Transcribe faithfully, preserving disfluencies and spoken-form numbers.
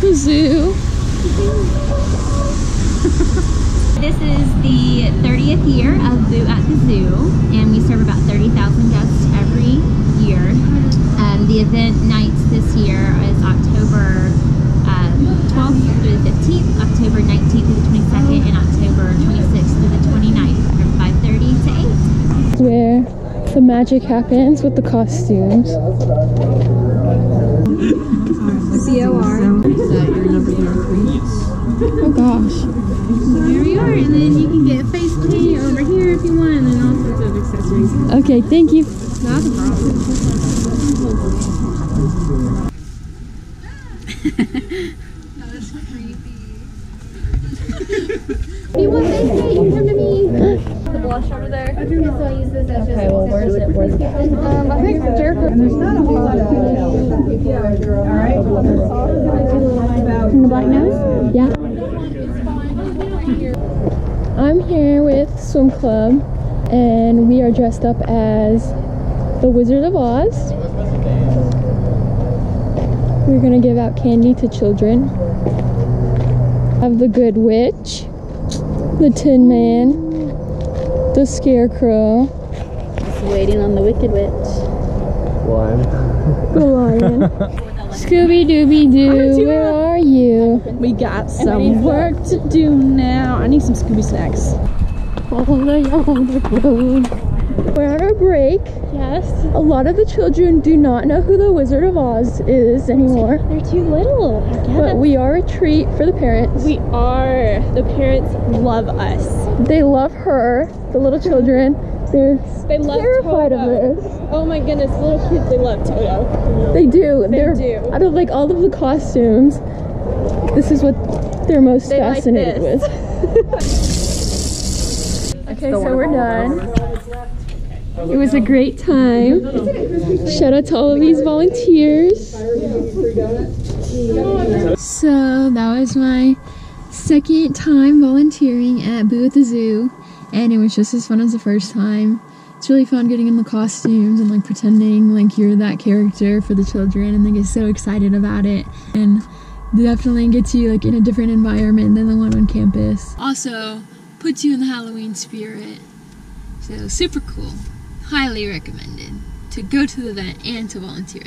the zoo. This is the thirtieth year of Boo at the Zoo, and we serve about thirty thousand guests every year. Um, the event nights this year is October um, twelfth through the fifteenth, October nineteenth through the twenty-second, and October twenty-sixth through the twenty-ninth from five thirty to eight. Where the magic happens with the costumes. Oh gosh. Here we are, and then you can get face paint over here if you want, and then all sorts of accessories. Okay, thank you. Not a problem. That is creepy. If you want face paint, you can come to me. The blush over there. I do not. So I use this as okay, well, where is it? Where's it? Um, I think Jericho. There's not a whole lot of people. Yeah, all right. From the black nose? Yeah. I'm here with Swim Club, and we are dressed up as the Wizard of Oz. We're gonna give out candy to children. Have the Good Witch, the Tin Man, the Scarecrow. Just waiting on the Wicked Witch. Lion. The lion. Scooby-Dooby-Doo, where are you? We got some work to do now. I need some Scooby Snacks. All along the road. We're on our break. Yes. A lot of the children do not know who the Wizard of Oz is anymore. They're too little. I guess. But we are a treat for the parents. We are. The parents love us. They love her, the little children. They're they love terrified Toto. Of this. Oh my goodness, little kids, they love Toto. They do. They They're, do. Out of like all of the costumes, this is what they're most they fascinated like with. Okay, so we're done. It was a great time. Shout out to all of these volunteers. So that was my second time volunteering at Boo at the Zoo, and it was just as fun as the first time. It's really fun getting in the costumes and like pretending like you're that character for the children, and they get so excited about it. And definitely gets you like in a different environment than the one on campus. Also puts you in the Halloween spirit, so super cool. Highly recommended to go to the event and to volunteer.